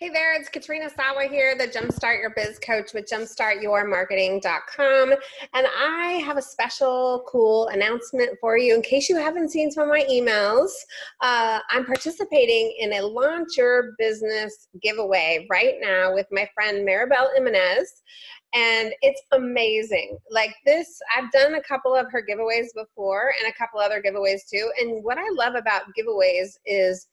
Hey there, it's Katrina Sawa here, the Jumpstart Your Biz Coach with jumpstartyourmarketing.com, and I have a special cool announcement for you. In case you haven't seen some of my emails, I'm participating in a Launch Your Business giveaway right now with my friend Maribel Jimenez, and it's amazing. Like this, I've done a couple of her giveaways before and a couple other giveaways too, and what I love about giveaways is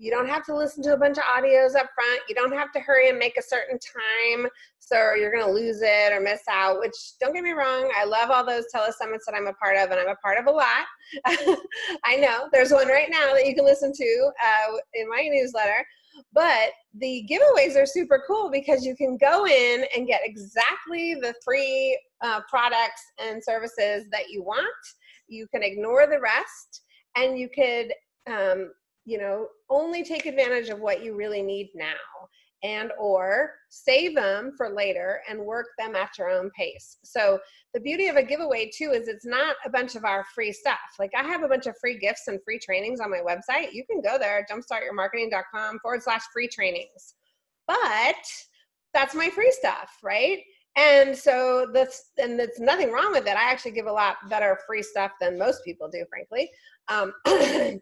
you don't have to listen to a bunch of audios up front. You don't have to hurry and make a certain time, so you're going to lose it or miss out, which don't get me wrong. I love all those telesummits that I'm a part of, and I'm a part of a lot. I know there's one right now that you can listen to in my newsletter. But the giveaways are super cool because you can go in and get exactly the three products and services that you want. You can ignore the rest, and you could you know, only take advantage of what you really need now and or save them for later and work them at your own pace. So the beauty of a giveaway too is it's not a bunch of our free stuff. Like I have a bunch of free gifts and free trainings on my website. You can go there, jumpstartyourmarketing.com/free trainings. But that's my free stuff, right? And so there's nothing wrong with it. I actually give a lot better free stuff than most people do, frankly.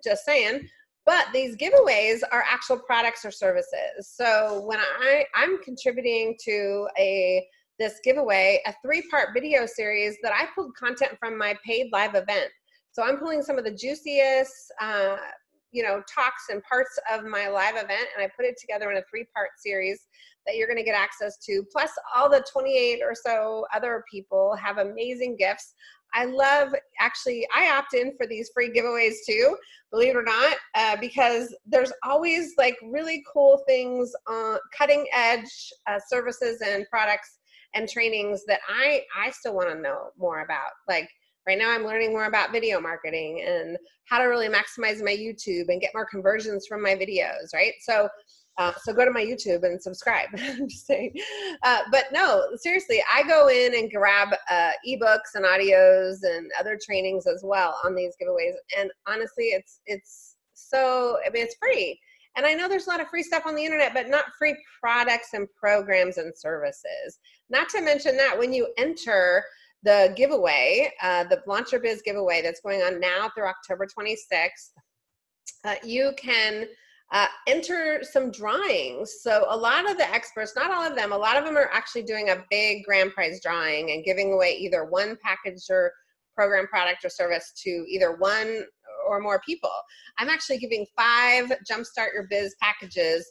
Just saying. But these giveaways are actual products or services. So when I'm contributing to this giveaway, a three-part video series that I pulled content from my paid live event. So I'm pulling some of the juiciest, you know, talks and parts of my live event, and I put it together in a three-part series that you're going to get access to. Plus, all the 28 or so other people have amazing gifts. I love, actually, I opt in for these free giveaways too, believe it or not, because there's always like really cool things, cutting edge services and products and trainings that I still want to know more about. Like right now I'm learning more about video marketing and how to really maximize my YouTube and get more conversions from my videos, right? So go to my YouTube and subscribe. I'm just saying. But no, seriously, I go in and grab ebooks and audios and other trainings as well on these giveaways. And honestly, it's so, I mean, it's free. And I know there's a lot of free stuff on the internet, but not free products and programs and services. Not to mention that when you enter the giveaway, the Launch Your Biz giveaway that's going on now through October 26th, you can enter some drawings. So a lot of the experts, not all of them, a lot of them are actually doing a big grand prize drawing and giving away either one package or program, product, or service to either one or more people. I'm actually giving 5 Jumpstart Your Biz packages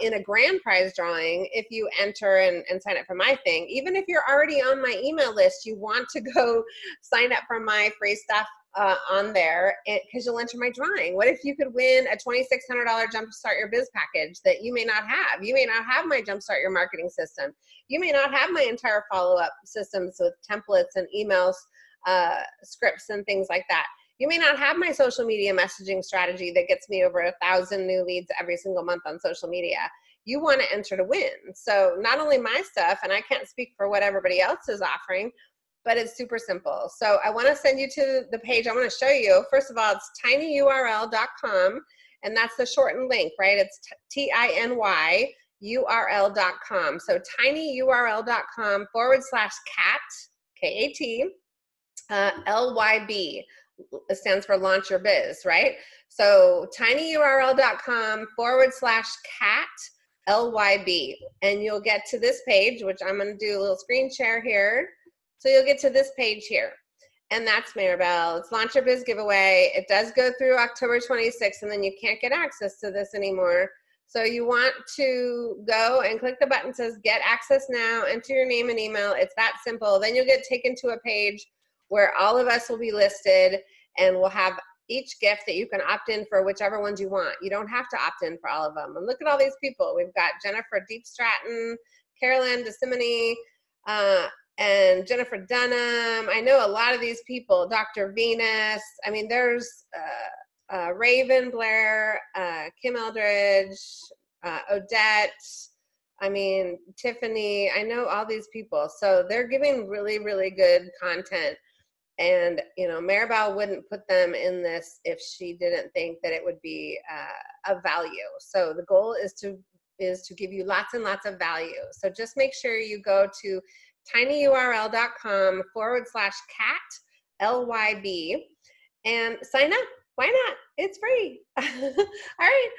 in a grand prize drawing if you enter and sign up for my thing. Even if you're already on my email list, you want to go sign up for my free stuff on there, because you'll enter my drawing. What if you could win a $2,600 Jumpstart Your Biz package that you may not have? You may not have my Jumpstart Your Marketing system. You may not have my entire follow-up systems with templates and emails, scripts and things like that. You may not have my social media messaging strategy that gets me over 1,000 new leads every single month on social media. You want to enter to win. So not only my stuff, and I can't speak for what everybody else is offering, but it's super simple. So I want to send you to the page. I want to show you. First of all, it's tinyurl.com, and that's the shortened link, right? It's tinyurl.com. So tinyurl.com/cat, K-A-T, L-Y-B. It stands for Launch Your Biz, right? So tinyurl.com/cat, L-Y-B. And you'll get to this page, which I'm going to do a little screen share here. So you'll get to this page here, and that's Maribel. It's Launch Your Biz giveaway. It does go through October 26th, and then you can't get access to this anymore. So you want to go and click the button that says Get Access Now, enter your name and email. It's that simple. Then you'll get taken to a page where all of us will be listed, and we'll have each gift that you can opt in for whichever ones you want. You don't have to opt in for all of them. And look at all these people. We've got Jennifer Deep Stratton, Carolyn DeSimone, and Jennifer Dunham. I know a lot of these people, Dr. Venus. I mean, there's Raven Blair, Kim Eldridge, Odette, I mean, Tiffany. I know all these people. So they're giving really, really good content. And, you know, Maribel wouldn't put them in this if she didn't think that it would be of value. So the goal is to is to give you lots and lots of value. So just make sure you go to tinyurl.com/cat LYB and sign up. Why not? It's free. All right.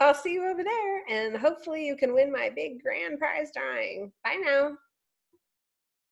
I'll see you over there. And hopefully you can win my big grand prize drawing. Bye now.